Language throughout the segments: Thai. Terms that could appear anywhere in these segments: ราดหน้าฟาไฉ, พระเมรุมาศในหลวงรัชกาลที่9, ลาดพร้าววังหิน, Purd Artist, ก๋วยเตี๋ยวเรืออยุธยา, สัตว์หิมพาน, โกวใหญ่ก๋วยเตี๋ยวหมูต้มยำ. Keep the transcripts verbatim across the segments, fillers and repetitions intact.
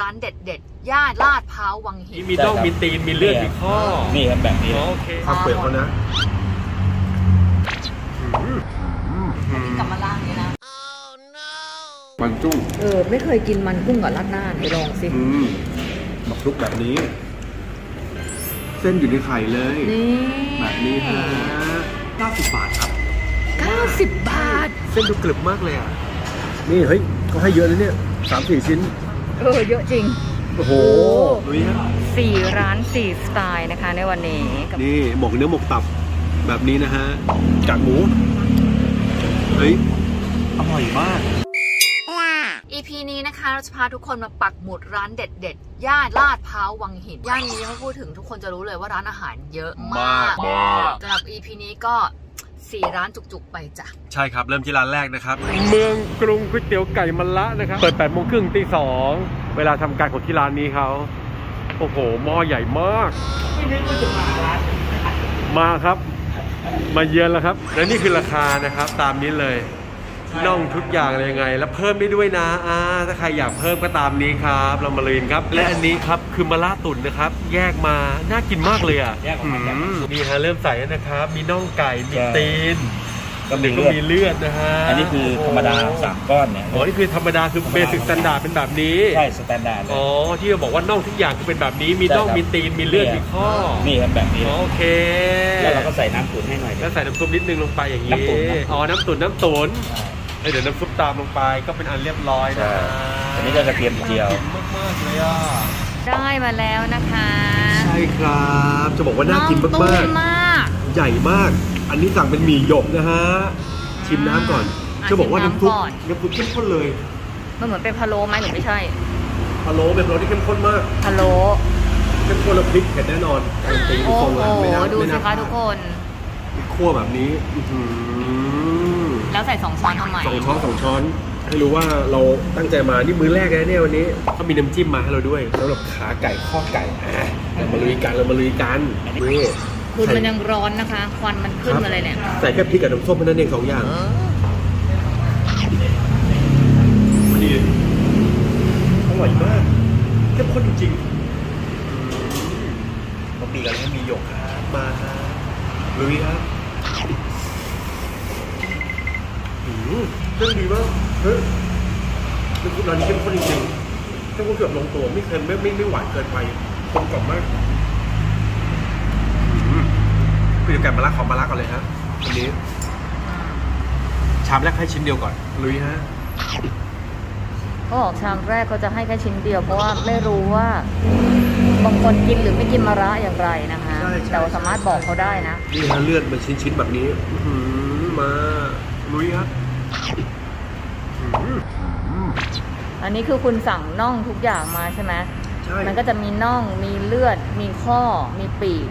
ร้านเด็ดๆย่านลาดพร้าววังหินมีต้องมีตีนมีเลือดมีข้อนี่ครับแบบนี้โอเคข้าวเปลือกเขานะกลับมาล่างนี่นะมันจุ้งเออไม่เคยกินมันกุ้งกับราดหน้าไปลองสิบักคลุกแบบนี้เส้นอยู่ในไข่เลยแบบนี้ฮะเก้าสิบบาทครับเก้าสิบบาทเส้นดูกรึบมากเลยอ่ะนี่เฮ้ยเขาให้เยอะเลยเนี่ยสามสี่ชิ้นเออเยอะจริงโอ้โหสี่ร้านสี่สไตล์นะคะในวันนี้นี่หมกเนื้อหมกตับแบบนี้นะฮะจากหมูเฮ้ยอร่อยมากอี พี นี้นะคะเราจะพาทุกคนมาปักหมุดร้านเด็ดๆย่านลาดพร้าววังหินย่านนี้เขาพูดถึงทุกคนจะรู้เลยว่าร้านอาหารเยอะมากสำหรับ อี พี นี้ก็สี่ร้านจุกๆไปจ้ะใช่ครับเริ่มที่ร้านแรกนะครับเมืองกรุงก๋วยเตี๋ยวไก่มะละนะครับเปิดแปดโมงครึ่งตีสองเวลาทำการของที่ร้านนี้เขาโอ้โหหม้อใหญ่มากมาครับมาเยือนแล้วครับและนี่คือราคานะครับตามนี้เลยน่องทุกอย่างเลยยังไงแล้วเพิ่มได้ด้วยนะอ่าถ้าใครอยากเพิ่มก็ตามนี้ครับเรามาเลยครับและอันนี้ครับคือมะระตุ๋นนะครับแยกมาน่ากินมากเลยอ่ะมีฮะเริ่มใส่นะครับมีน่องไก่มีตีนก็มีเลือดนะฮะอันนี้คือธรรมดาสามก้อนเนี่ยอ๋อนี่คือธรรมดาคือเบสิกสแตนดาร์ดเป็นแบบนี้ใช่สแตนดาร์ดอ๋อที่เราบอกว่าน่องทุกอย่างคือเป็นแบบนี้มีน่องมีตีนมีเลือดมีข้อนี่ครับแบบนี้โอเคแล้วเราก็ใส่น้ำตุ๋นให้หน่อยแล้วใส่น้ำซุปนิดนึงลงไปอย่างนี้อ๋อน้ำตุ๋นน้ำตุ๋นเดี๋ยวน้ำซุปตามลงไปก็เป็นอันเรียบร้อยนะอันนี้ก็จะเตรียมเจียวมากมากเลยอ่ะได้มาแล้วนะคะใช่ครับจะบอกว่าน่ากินมากมากใหญ่มากอันนี้สั่งเป็นหมี่หยกนะฮะชิมน้ำก่อนจะบอกว่าน้ำซุปน้ำซุปเข้มข้นเลยมันเหมือนเป็นพะโล้ไหมหรือไม่ใช่พะโล้เป็นพะโล้ที่เข้มข้นมากพะโล้เข้มข้นและพริกเผ็ดแน่นอนโอ้โหดูสิคะทุกคนคั่วแบบนี้แล้วใส่สองช้อนทำไมสองช้อนสองช้อนให้รู้ว่าเราตั้งใจมานี่มื้อแรกเลยเนี่ยวันนี้เขามีน้ำจิ้มมาให้เราด้วยสำหรับขาไก่ข้อไก่เรามาลุยกันเรามาลุยกันนี่คุณมันยังร้อนนะคะควันมันขึ้นมาเลยเนี่ยใส่แค่พริกกับน้ำส้มเท่านั้นเองสองอย่างนี่อร่อยมากเข้มข้นจริงบะหมี่กันนี้มีหยกครับมาลุยครับเรื่องดีมากเฮ้ยร้านนี้เข้มข้นจริงๆเข้มข้นเกือบลงตัวไม่เค็มไม่ไม่ไม่หวานเกินไปกลมกล่อมมากไปดูแกะมะระขอมะระก่อนเลยฮะวันนี้ชามแรกให้ชิ้นเดียวก่อนลุยฮะเขาบอกชามแรกเขาจะให้แค่ชิ้นเดียวเพราะว่าไม่รู้ว่าบางคนกินหรือไม่กินมะระอย่างไรนะคะแต่สามารถบอกเขาได้นะนี่ฮะเลือดเป็นชิ้นๆแบบนี้มาลุยครับอันนี้คือคุณสั่งน่องทุกอย่างมาใช่ไหมใช่มันก็จะมีน่องมีเลือดมีข้อมีปีก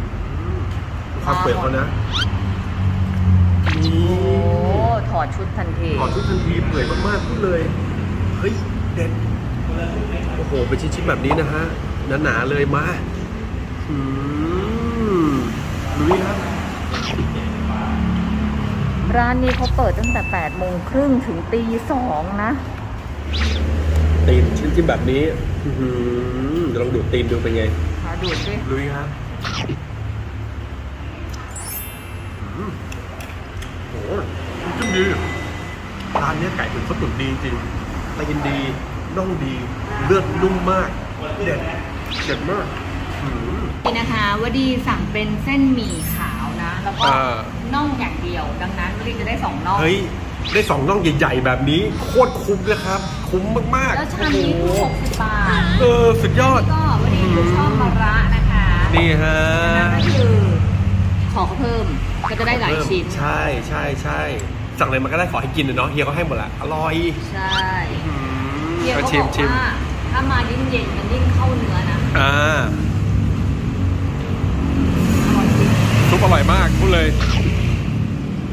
ความเปิดเขานะโอ้ถอดชุดทันทีถอดชุดทันทีเปื่อยมากๆพูดเลยเฮ้ยเด็ดโอ้โหเป็นชิ้นๆแบบนี้นะฮะหนาๆเลยมาลุยครับร้านนี้เขาเปิดตั้งแต่แปดโมงครึ่งถึงตีสองนะตีนชิ้นที่แบบนี้เดี๋ยวลองดูดตีนดูเป็นไงดูดสิลุยครับโอ้โหชิ้นดีร้านนี้ไก่ตุ๋นเขาตุ๋นดีจริงตีนดีน่องดีเลือดนุ่มมากเด็ดเด็ดมากนี่นะคะวดีสั่งเป็นเส้นหมี่ขาวนะแล้วก็น่องอย่างเดียวดังนั้นวดีจะได้สองน่องเฮ้ยได้สองน่องใหญ่ๆแบบนี้โคตรคุ้มเลยครับคุ้มมากๆแล้วชามนี้คือหกสิบบาทเออสุดยอดก็วดีชอบมะระนะคะนี่ฮะก็คือขอเพิ่มก็จะได้หลายชิ้นใช่ใช่ใช่สั่งเลยมันก็ได้ขอให้กินเลยเนาะเฮียก็ให้หมดละอร่อยใช่เฮียก็บอกว่าถ้ามายิ่งเย็นมันยิ่งเข้าเนื้อนะอ่าซุปอร่อยมากพูดเลย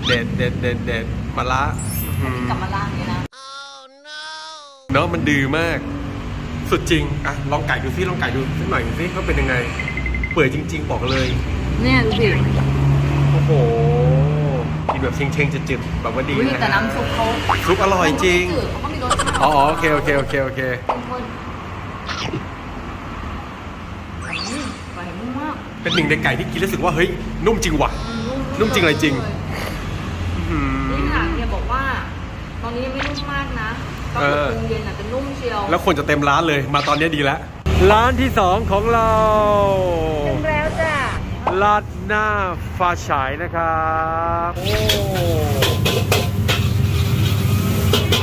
เด็ดเด็ดเด็ดเด็ดมะระกับมะระนี่นะเนาะมันดื้อมากสุดจริงอ่ะลองไก่ดูซิลองไก่ดูสักหน่อยซิเขาเป็นยังไงเปื่อยจริงๆบอกเลยเนี่ยดูสิโอ้โหกินแบบเชงเชงจืดๆแบบว่าดีนะแต่น้ำซุปเขาซุปอร่อยจริงอ๋อโอเคโอเคโอเคโอเค เป็นหนึ่งในไก่ที่กินรู้สึกว่าเฮ้ยนุ่มจริงว่ะนุ่มจริงอะไรจริงนี่ค่ะเนี่ยบอกว่าตอนนี้ยังไม่นุ่มมากนะตอนกลางเย็นอาจจะนุ่มเชียวแล้วคนจะเต็มร้านเลยมาตอนนี้ดีแล้วร้านที่สองของเราเต็มแล้วจ้ะราดหน้าฟ้าฉายนะครับโอ้เ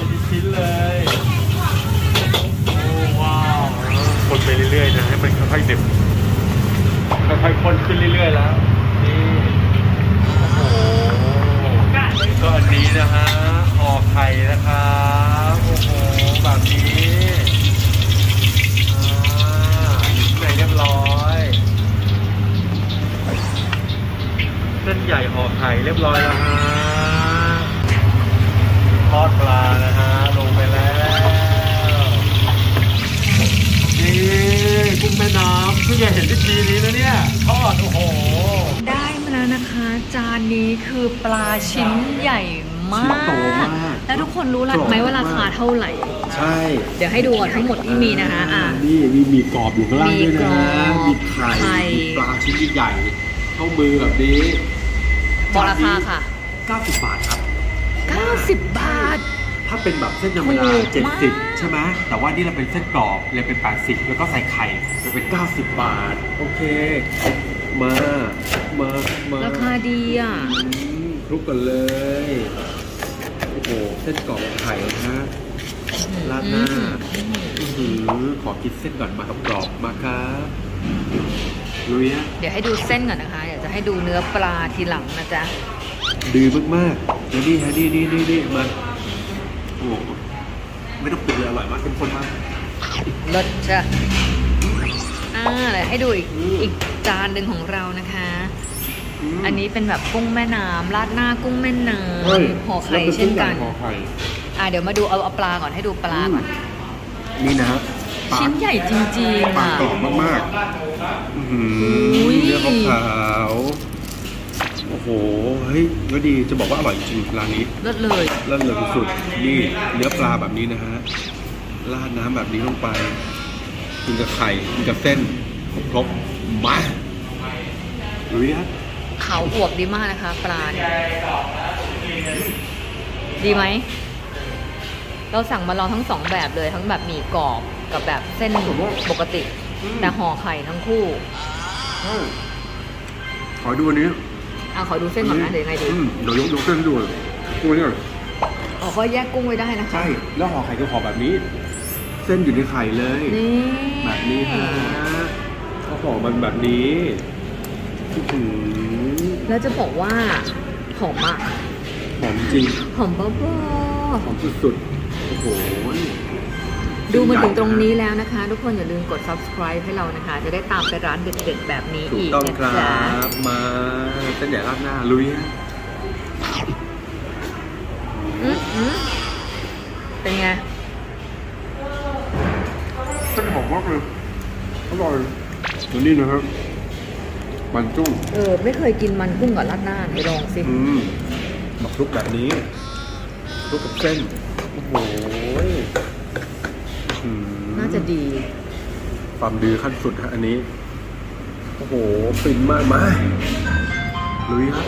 ป็นชิ้นเลยโอ้ว้าวคนไปเรื่อยๆนะให้มันค่อยๆเด็บค่อยๆคนขึ้นเรื่อยๆแล้วนี่โอ้ก็อันนี้นะฮะห่อไข่นะครับโอ้โหแบบนี้ใส่เรียบร้อยเส้นใหญ่ห่อไข่เรียบร้อยแล้วฮะทอดปลานะฮะลงไปแล้วนี่กุ้งแม่น้ำผู้ใหญ่เห็นวิธีนี้นะเนี่ยทอดโอ้โหได้มาแล้วนะคะจานนี้คือปลาชิ้นใหญ่มากแล้วทุกคนรู้ไหมว่าราคาเท่าไหร่ใช่เดี๋ยวให้ดูทั้งหมดที่มีนะคะนี่มีมีกรอบอยู่ข้างล่างด้วยนะมีไข่ปลาชิ้นใหญ่เท่ามือแบบนี้บอกราคาค่ะเก้าสิบบาทครับเก้าสิบบาทถ้าเป็นแบบเส้นธรรมดาเจ็ดสิบใช่ไหมแต่ว่านี่เราเป็นเส้นกรอบเลยเป็นแปดสิบแล้วก็ใส่ไข่จะเป็นเก้าสิบบาทโอเคมามามาราคาดีอ่ะคลุกกันเลยโอ้โหเส้นกรอบไข่นะฮะราดหน้าขอกินเส้นก่อนมาครับกรอบมาครับเดี๋ยวให้ดูเส้นก่อนนะคะอยากจะให้ดูเนื้อปลาทีหลังนะจ๊ะดีมากๆแล้วนี่ฮะนี่นี่นี่นี่มาโอ้ไม่ต้องปรุงเลยอร่อยมากเข้มข้นมากเลิศจ้ะอ่าเดี๋ยวให้ดูอีกอีกจานหนึ่งของเรานะคะอันนี้เป็นแบบกุ้งแม่น้ำราดหน้ากุ้งแม่น้ำห่อไข่เช่นกันอ่าเดี๋ยวมาดูเอาเอาปลาก่อนให้ดูปลาก่อนนี่นะชิ้นใหญ่จริงๆปลากรอบมากๆอื้อหือเนื้อขาวโอ้โหเฮ้ยก็ดีจะบอกว่าอร่อยจริงร้านนี้เลิศเลยเลิศเลยสุดๆนี่เนื้อปลาแบบนี้นะฮะราดน้ำแบบนี้ลงไปกินกับไข่กินกับเส้นครบๆมาดูดิฮะขาวอวบดีมากนะคะปลาเนี่ยดีไหมเราสั่งมาลองทั้งสองแบบเลยทั้งแบบหมี่กรอบกับแบบเส้นปกติแต่ห่อไข่ทั้งคู่ขอดูอันนี้อ่ะขอดูเส้นก่อนนะเดี๋ยวไงดีเดี๋ยวยกยกเส้นดูกุ้งนี่ก่อนอ๋อก็แยกกุ้งไว้ได้นะคะใช่แล้วห่อไข่ก็ห่อแบบนี้เส้นอยู่ในไข่เลยแบบนี้ฮะเขาห่อมันแบบนี้แล้วจะบอกว่าหอมอ่ะหอมจริงหอมบ้าๆหอมสุดๆโอ้โหดูมาถึงตรงนี้แล้วนะคะทุกคนอย่าลืมกด ซับสไครบ์ ให้เรานะคะจะได้ตามไปร้านเด็ดๆแบบนี้อีกนะจ๊ะมาเส้นใหญ่ราดหน้าลุยเป็นไงเส้นหอมมากเลยอร่อยตัวนี้นะครับมันจุ้งเออไม่เคยกินมันกุ้งกับราดหน้าไปลองสิอืมมาคลุกแบบนี้คลุกกับเส้นโอ้โหน่าจะดีความดีขั้นสุดฮะอันนี้โอ้โหฟินมากมากลุยครับ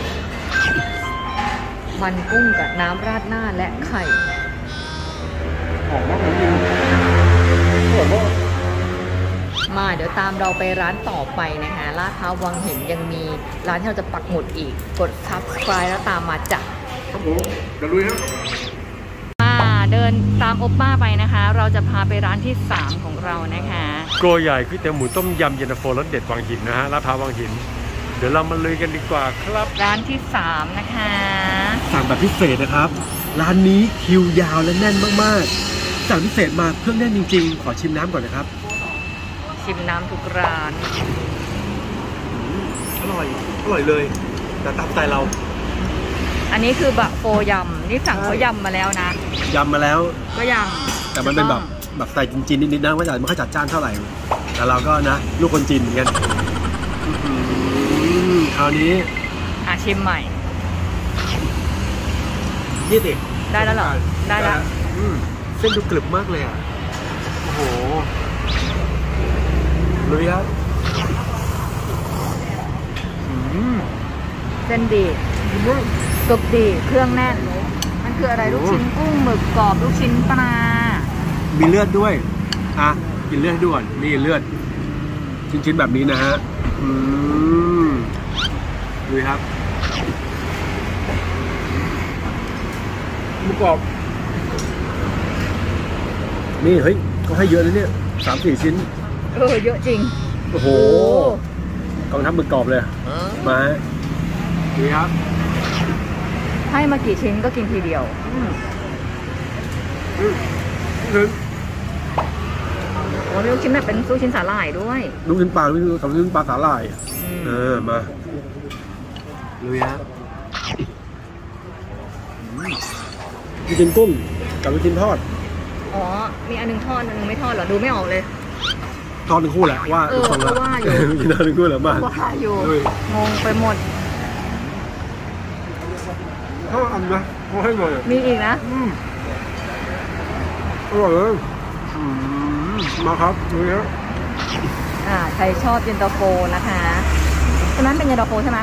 มันกุ้งกับน้ำราดหน้าและไข่หอมมากเลยดิสวยมากมาเดี๋ยวตามเราไปร้านต่อไปนะคะลาดพร้าววังหินยังมีร้านที่เราจะปักหมุดอีกกด ซับสไครบ์ แล้วตามมาจ้ะครับผมเดี๋ยวลุยครับเดินตามโอป้าไปนะคะเราจะพาไปร้านที่สามของเรานะคะโกใหญ่ก๋วยเตี๋ยวหมูต้มยำเย็นตาโฟรสเด็ดวังหินนะฮะลาดพร้าววังหินเดี๋ยวเรามาลุยกันดีกว่าครับร้านที่สามนะคะสั่งแบบพิเศษนะครับร้านนี้คิวยาวและแน่นมากๆสั่งพิเศษมาเครื่องแน่นจริงๆขอชิมน้ำก่อนนะครับชิมน้ำทุกร้านอร่อยอร่อยเลยแต่ตามใจเราอันนี้คือบะโฟยำนี่สั่งเขายำมาแล้วนะยำมาแล้วก็ยำแต่มันเป็นแบบแบบใส่จีนๆนิดๆนะว่าจะไม่ค่อยจัดจ้านเท่าไหร่แต่เราก็นะลูกคนจีนเหมือนกันคราวนี้อาชิมใหม่นี่สิได้แล้วเหรอได้แล้วเส้นดูกรึบมากเลยอ่ะโอ้โหลุยครับ เส้นดีสุกดีเครื่องแน่นมันคืออะไรลูกชิ้นกุ้งหมึกกรอบลูกชิ้นปลามีเลือดด้วยอ่ะกินเลือดด้วยนี่เลือดชิ้นๆแบบนี้นะฮะอืมดูครับหมูกรอบนี่เฮ้ยเขาให้เยอะเลยเนี่ยสามสี่ชิ้นเออเยอะจริงโอ้โหกองทัพหมึกกรอบเลยมาดูครับให้มากี่ชิ้นก็กินทีเดียวลูกชิ้นแบบเป็นลูกชิ้นสาหร่ายด้วยลูกชิ้นปลาลูกชิ้นปลาสาหร่ายเออมาลุยฮะลูกชิ้นกุ้งกับลูกชิ้นทอดอ๋อมีอันนึงทอดอันนึงไม่ทอดเหรอดูไม่ออกเลยทอดหนึ่งคู่แหละว่าทอดหนึ่งคู่แหละมาว่าอยู่งงไปหมดเขาอันนะเขาให้หมดมีอีกนะอร่อยเลยมาครับดูเนี้ยอ่าใครชอบเย็นตาโฟนะคะตอนนั้นเป็นเย็นตาโฟใช่ไหม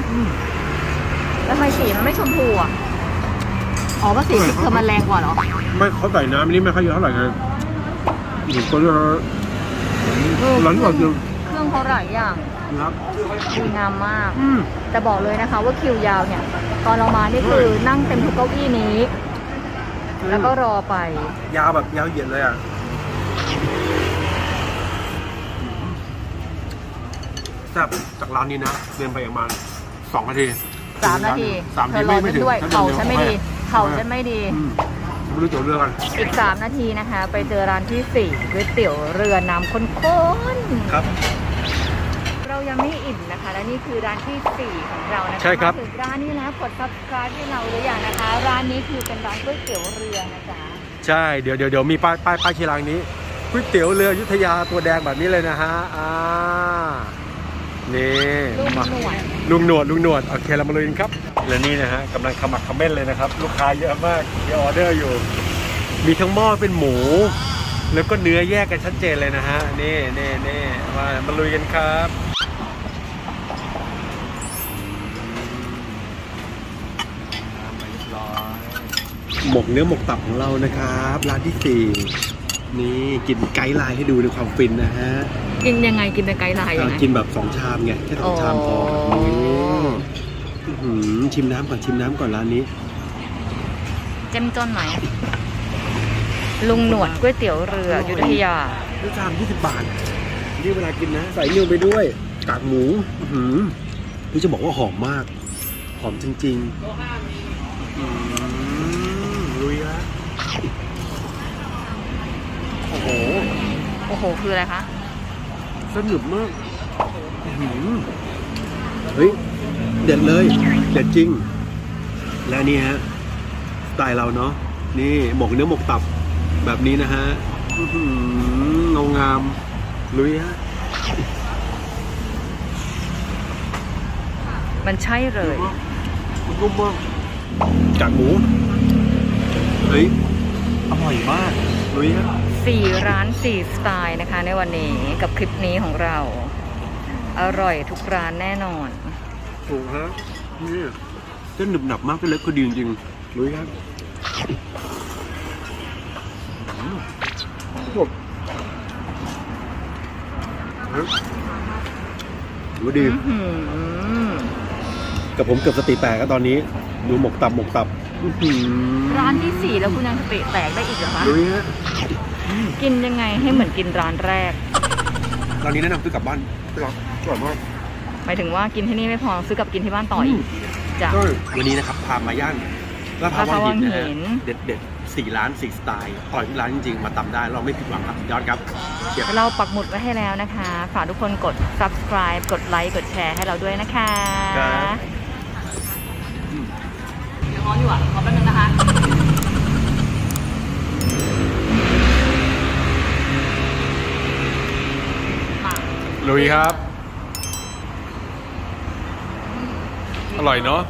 แล้วทำไมสีมันไม่ชมพูอ่ะอ๋อว่าสีเธอมันแรงกว่าเหรอไม่เขาใส่น้ำนี่ไม่ค่อยเยอะเท่าไหร่ไงหนึ่งคนละหลังกว่าเดิมเครื่องเขาหลายอย่างสวยงามมากแต่บอกเลยนะคะว่าคิวยาวเนี่ยตอนเรามานี่คือนั่งเต็มทุกเก้าอี้นี้แล้วก็รอไปยาวแบบยาวเหยียดเลยอ่ะจากจากร้านนี้นะเดินไปประมาณสองนาทีสามนาทีสามนาทีไม่ถึงเข่าฉันไม่ดีเข่าฉันไม่ดีไม่รู้จะเลือกกันอีกสามนาทีนะคะไปเจอร้านที่สี่ก๋วยเตี๋ยวเรือน้ำข้นๆครับเรายังไม่อิ่มนะคะและนี่คือร้านที่สี่ของเรานะคะใช่ครับถึงร้านนี้แล้วกด ซับสไครบ์ ให้เราหรือยังนะคะร้านนี้คือเป็นร้านก๋วยเตี๋ยวเรือนะจ๊ะใช่เดี๋ยวเดี๋ยวเดี๋ยวมีป้ายป้ายป้ายชี้ร้านนี้ก๋วยเตี๋ยวเรืออยุธยาตัวแดงแบบนี้เลยนะฮะอ่านี่ลุงหนวดลุงหนวดโอเคเรามาลุยกันครับและนี่นะฮะกำลังขมักขม้นเลยนะครับลูกค้าเยอะมากมีออเดอร์อยู่มีทั้งหม้อเป็นหมูแล้วก็เนื้อแยกกันชัดเจนเลยนะฮะนี่นี่นี่มามาลุยกันครับหมกเนื้อหมกตับของเรานะครับร้านที่สี่นี่กินไกด์ไลน์ให้ดูในความฟินนะฮะกินยังไงกินแต่ไกด์ไลน์กินแบบสองชามไงแค่สองชามพอชิมน้ำก่อนชิมน้ำก่อนร้านนี้เจ้มจนไหมลุงหนวดก๋วยเตี๋ยวเรืออยุธยาด้วยชามยี่สิบบาทนี่เวลากินนะใส่เนื้อไปด้วยกากหมูหืมนี่จะบอกว่าหอมมากหอมจริงๆลุยละโอ้โหโอ้โหคืออะไรคะสนุกมากเฮ้ยเด็ดเลยเด็ดจริงและนี่ฮะสไตล์เราเนาะนี่หมกเนื้อหมกตับแบบนี้นะฮะเงางามลุยฮะมันใช่เลยกุ้งบ้างจากหมูเฮ้ยอร่อยมากลุยฮะสี่ร้านสี่สไตล์นะคะในวันนี้กับคลิปนี้ของเราอร่อยทุกร้านแน่นอนถูกฮะนี่เส้นหนึบหนับมากเลยก็ดีจริงๆลุยครับหมดดูดีกับผมเกือบสติแตกแล้วตอนนี้ดูหมกตับหมกตับร้านที่สี่แล้วคุณยังสติแตกได้อีกเหรอคะลุยฮะกินยังไงให้เหมือนกินร้านแรกร้านนี้แนะนำซื้อกลับบ้านอร่อยมากหมายถึงว่ากินที่นี่ไม่พอซื้อกลับกินที่บ้านต่ออีกจ้ะวันนี้นะครับพามาย่างลาดพร้าววังหินเด็ดเด็ดสี่ร้านสี่สไตล์อร่อยที่ร้านจริงๆมาตำได้เราไม่ผิดหวังครับยอดครับเราปักหมุดไว้ให้แล้วนะคะฝากทุกคนกด ซับสไครบ์ กดไลค์กดแชร์ให้เราด้วยนะคะร้อนอยู่อ่ะขอแป๊บนึงนะคะลุยครับอร่อยเนาะ